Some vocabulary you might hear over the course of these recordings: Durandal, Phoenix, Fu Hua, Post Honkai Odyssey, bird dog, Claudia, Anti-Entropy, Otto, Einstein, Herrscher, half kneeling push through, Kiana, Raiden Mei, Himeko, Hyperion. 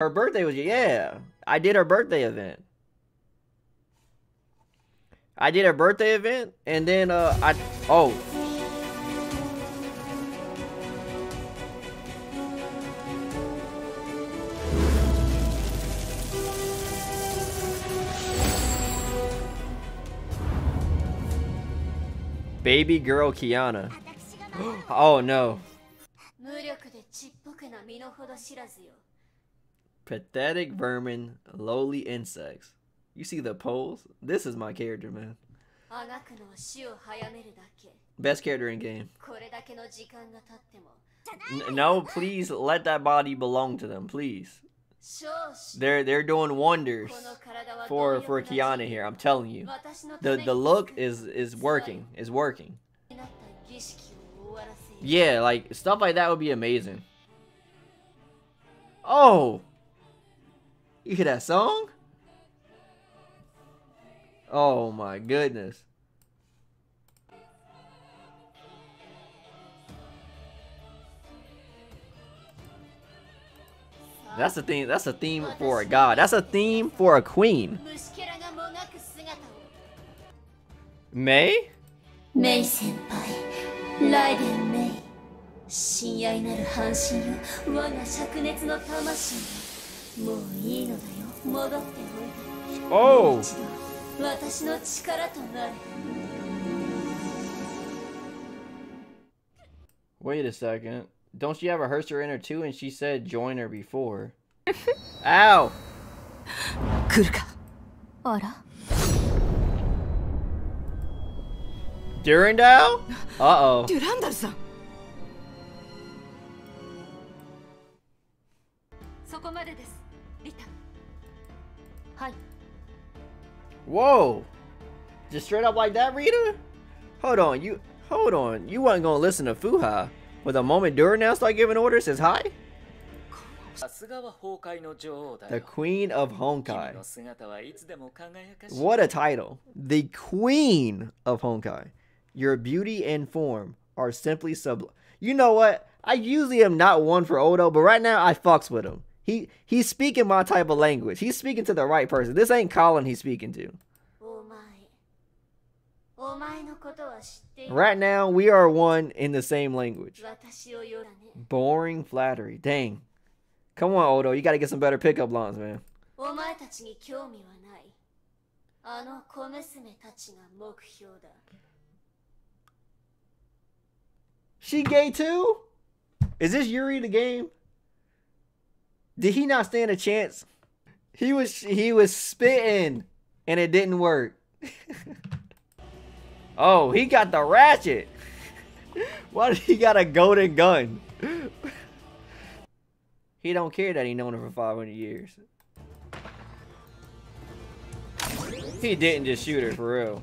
Her birthday was, yeah. I did her birthday event. I did her birthday event, and then, oh. Baby girl Kiana. Oh no. Pathetic vermin, lowly insects. You see the polls? This is my character, man. Best character in game. No, please let that body belong to them, please. They're doing wonders for Kiana here. I'm telling you, the look is working. Yeah, like stuff like that would be amazing. Oh, you hear that song? Oh my goodness. That's a theme. That's a theme for a god. That's a theme for a queen. Mei? Mei-senpai, Raiden Mei. Oh. Wait a second. Don't she have a Herrscher in her too? And she said join her before. Ow! Durandal? Uh-oh. Durandal-san. Whoa! Just straight up like that, Rita? Hold on, you wasn't gonna listen to Fu Hua. But the moment Durandal start giving orders, says hi. The Queen of Honkai. What a title. The Queen of Honkai. Your beauty and form are simply sublime. You know what? I usually am not one for Otto, but right now I fucks with him. He's speaking my type of language. He's speaking to the right person. This ain't Colin he's speaking to. Right now, we are one in the same language. Boring flattery. Dang. Come on, Odo. You gotta get some better pickup lines, man. She gay too? Is this Yuri the game? Did he not stand a chance? He was spitting, and it didn't work. Oh, he got the ratchet. Why did he got a golden gun? He don't care that he known her for 500 years. He didn't just shoot her, for real.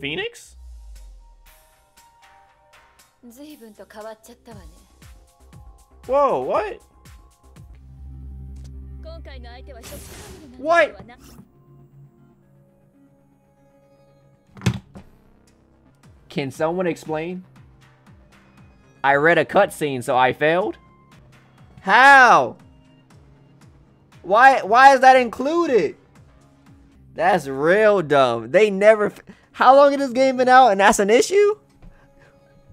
Phoenix? Whoa, what? What? Can someone explain? I read a cutscene, so I failed? How? Why is that included? That's real dumb. They never... How long has this game been out and that's an issue?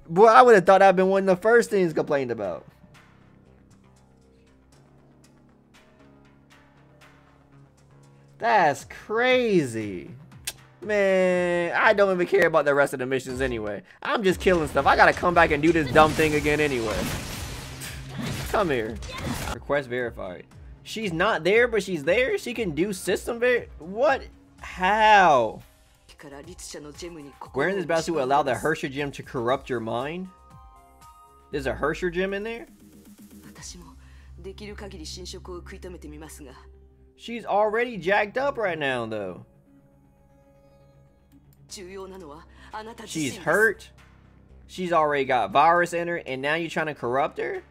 Boy, I would have thought that'd been one of the first things complained about. That's crazy. Man, I don't even care about the rest of the missions anyway. I'm just killing stuff. I gotta come back and do this dumb thing again anyway. Come here. Request verified. She's not there, but she's there? She can do system ver- What? How? Wearing this batsuit will allow the Herrscher gym to corrupt your mind? There's a Herrscher gym in there? She's already jacked up right now, though. She's hurt. She's already got virus in her, and now you're trying to corrupt her?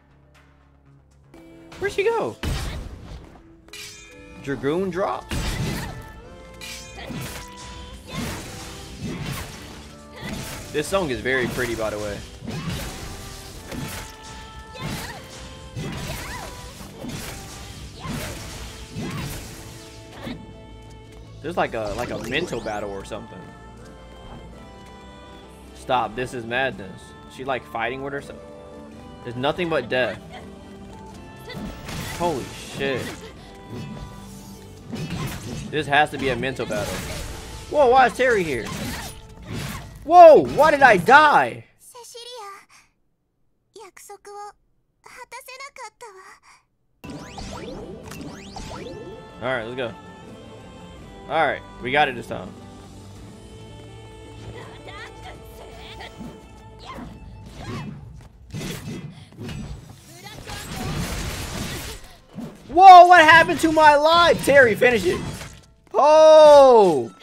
Where'd she go? Dragoon drops? This song is very pretty, by the way. There's like a mental battle or something. Stop, this is madness. She like fighting with herself. There's nothing but death. Holy shit. This has to be a mental battle. Whoa, why is Terry here? Whoa, why did I die? Alright, let's go. Alright, we got it this time. Whoa, what happened to my life? Terry, finish it. Oh!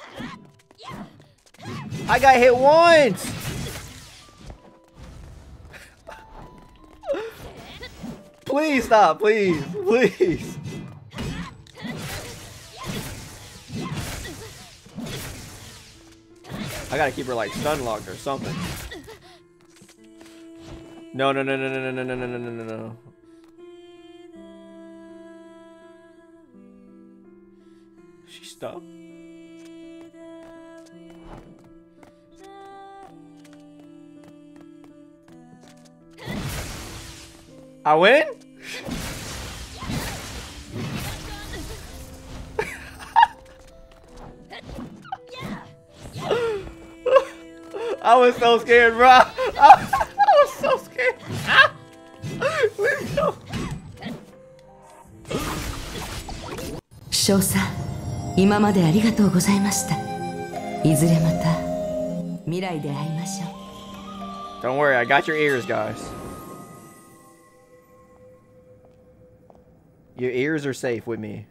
I got hit once! Please stop, please, please. I gotta keep her like stun locked or something. No, no, no, no, no, no, no, no, no, no, no. She's stuck. I win? I was so scared, bro. I was so scared. Let's go. Shousa. 今までありがとうございました。いずれまた未来で会いましょう。Don't worry, I got your ears, guys. Your ears are safe with me.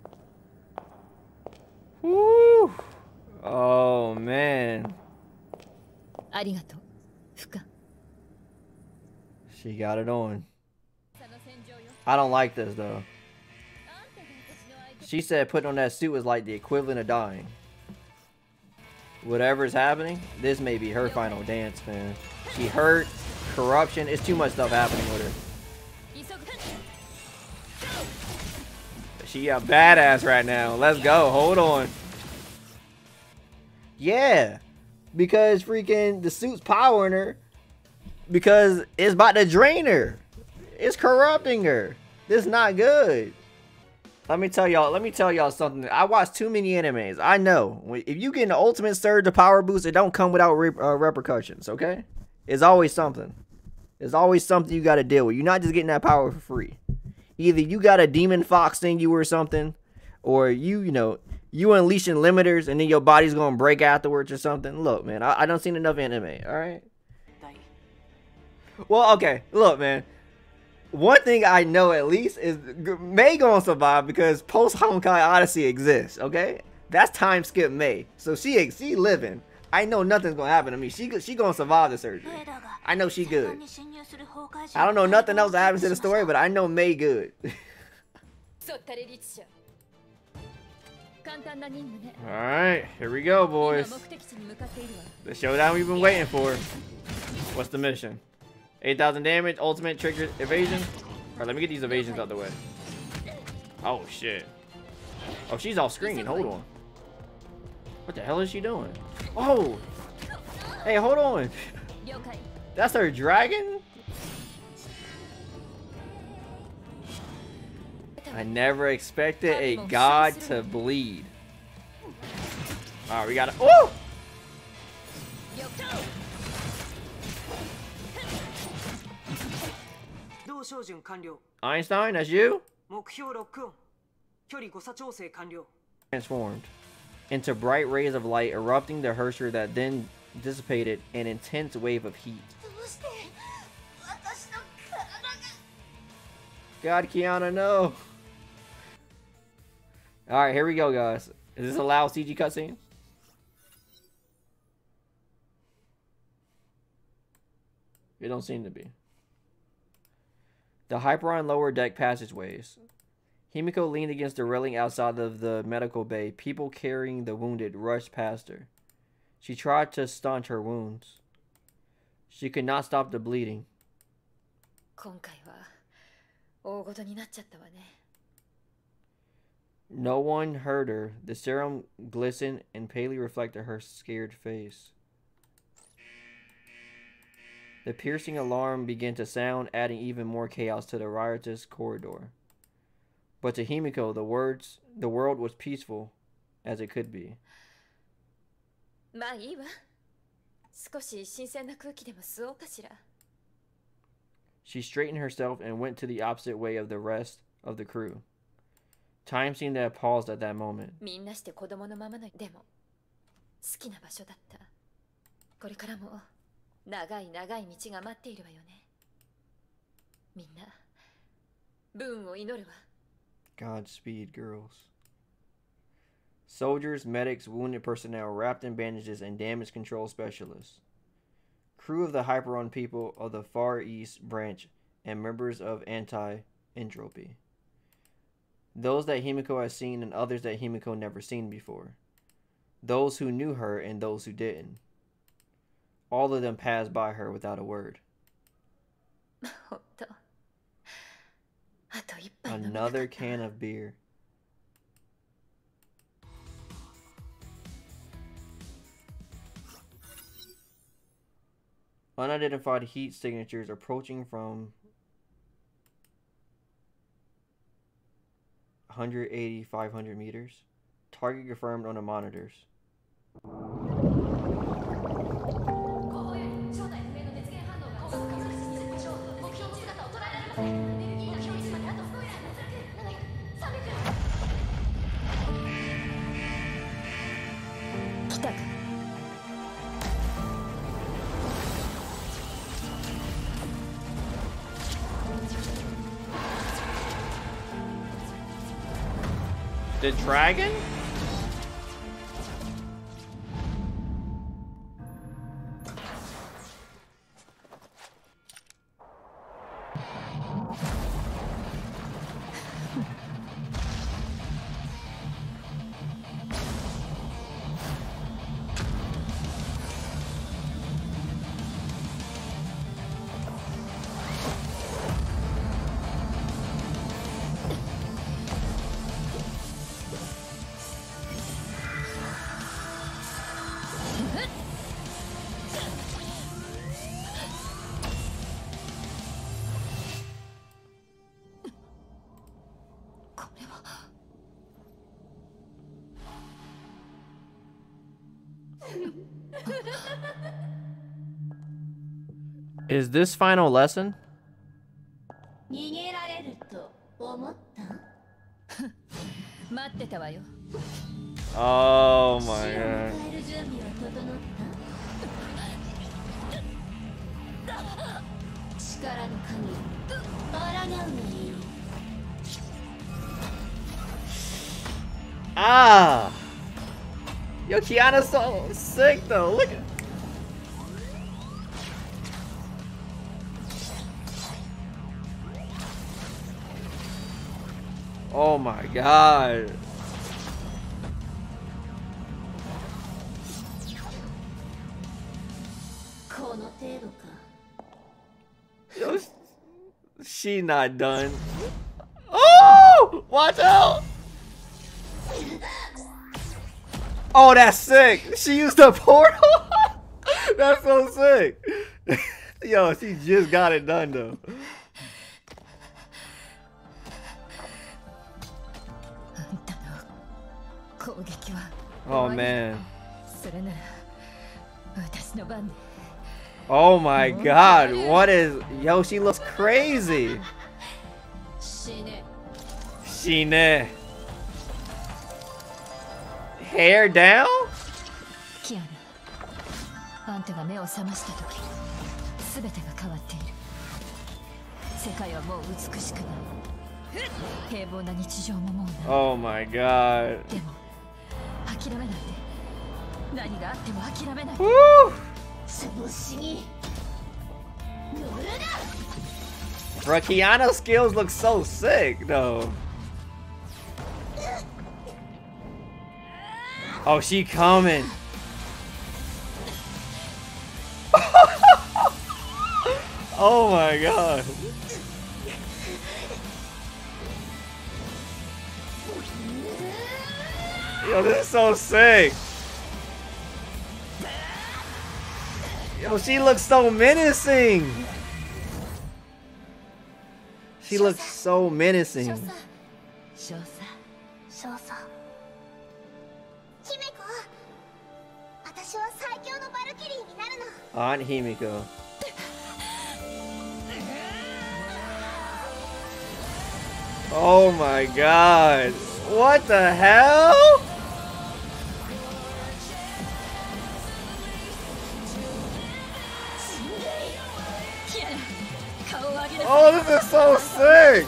Woo! Oh man. ありがとう。ふか。She got it on. I don't like this though. She said putting on that suit was like the equivalent of dying. Whatever's happening, this may be her final dance, man. She hurt, corruption, it's too much stuff happening with her. She a badass right now. Let's go, hold on. Yeah, because freaking the suit's powering her because it's about to drain her. It's corrupting her. This is not good. Let me tell y'all something. I watch too many animes. I know. If you get an ultimate surge of power boost, it don't come without repercussions, okay? It's always something. It's always something you got to deal with. You're not just getting that power for free. Either you got a demon fox in you or something, or you unleashing limiters and then your body's going to break afterwards or something. Look, man, I done seen enough anime, all right? Well, okay. Look, man. One thing I know at least is Mei gonna survive because Post Honkai Odyssey exists, okay? That's time skip Mei. So she living. I know nothing's gonna happen to me. She gonna survive the surgery. I know she good. I don't know nothing else that happens to the story, but I know Mei good. Alright, here we go, boys. The showdown we've been waiting for. What's the mission? 8,000 damage, ultimate trigger evasion. Alright, let me get these evasions out the way. Oh shit. Oh, she's off screen. Hold on. What the hell is she doing? Oh! Hey, hold on. That's her dragon? I never expected a god to bleed. Alright, we gotta. Oh! Einstein, that's you? Transformed into bright rays of light erupting the Herrscher that then dissipated an intense wave of heat. God, Kiana, no. Alright, here we go, guys. Is this a loud CG cutscene? It don't seem to be. The Hyperion lower deck passageways. Himeko leaned against the railing outside of the medical bay. People carrying the wounded rushed past her. She tried to staunch her wounds. She could not stop the bleeding. No one heard her. The serum glistened and palely reflected her scared face. The piercing alarm began to sound, adding even more chaos to the riotous corridor. But to Himeko, the world was peaceful as it could be. She straightened herself and went to the opposite way of the rest of the crew. Time seemed to have paused at that moment. Godspeed, girls. Soldiers, medics, wounded personnel wrapped in bandages, and damage control specialists. Crew of the Hyperion people of the Far East branch and members of Anti-Entropy. Those that Himeko has seen and others that Himeko never seen before. Those who knew her and those who didn't. All of them passed by her without a word. Another can of beer. Unidentified heat signatures approaching from 180, 500 meters. Target confirmed on the monitors. The dragon? Is this final lesson? Oh my god. Ah! Yo, Kiana's so sick though, look at oh my god. Yo, she not done. Oh! Watch out! Oh, that's sick. She used the portal? That's so sick. Yo, she just got it done though. Oh man. Oh my god, what is yo, she looks crazy. Shine. Hair down? Oh my god. Woo! Bro, Kiana's skills look so sick though. Oh, she coming. Oh my god. Yo, this is so sick. Yo, she looks so menacing. She looks so menacing. Aunt Himeko. Oh my god. What the hell? Oh, this is so sick!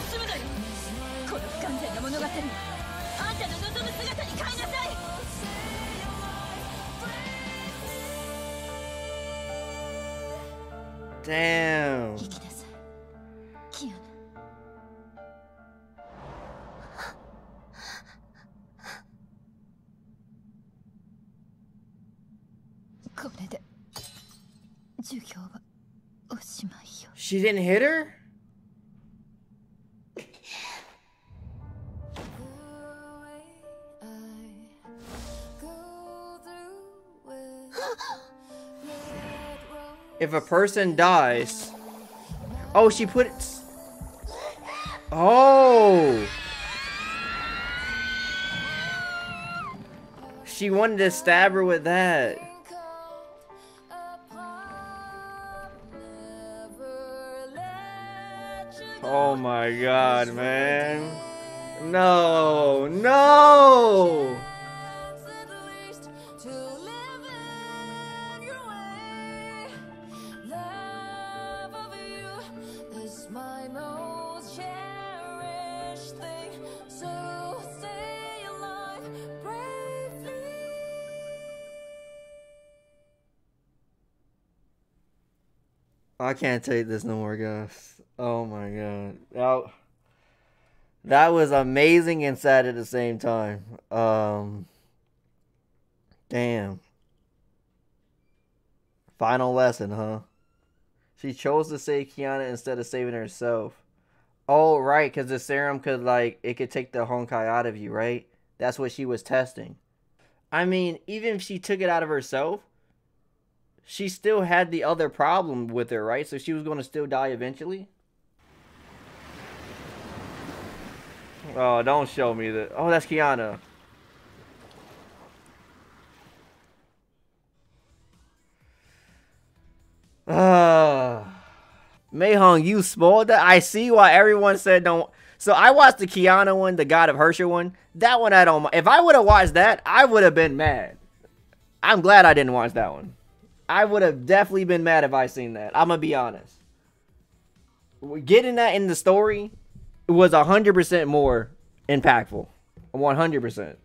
Damn. She didn't hit her? If a person dies, oh, she puts. Oh, she wanted to stab her with that. Oh my god, man! No, no. I can't take this no more, guys. Oh my god. That was amazing and sad at the same time. Damn. Final lesson, huh? She chose to save Kiana instead of saving herself. Oh, right, because the serum could, like, it could take the Honkai out of you, right? That's what she was testing. I mean, even if she took it out of herself, she still had the other problem with her, right? So she was going to still die eventually? Oh, don't show me that. Oh, that's Kiana. Mei-Hung, you spoiled that? I see why everyone said don't. So I watched the Kiana one, the God of Herrscher one. That one I don't. If I would have watched that, I would have been mad. I'm glad I didn't watch that one. I would have definitely been mad if I seen that. I'm going to be honest. Getting that in the story was 100% more impactful. 100%.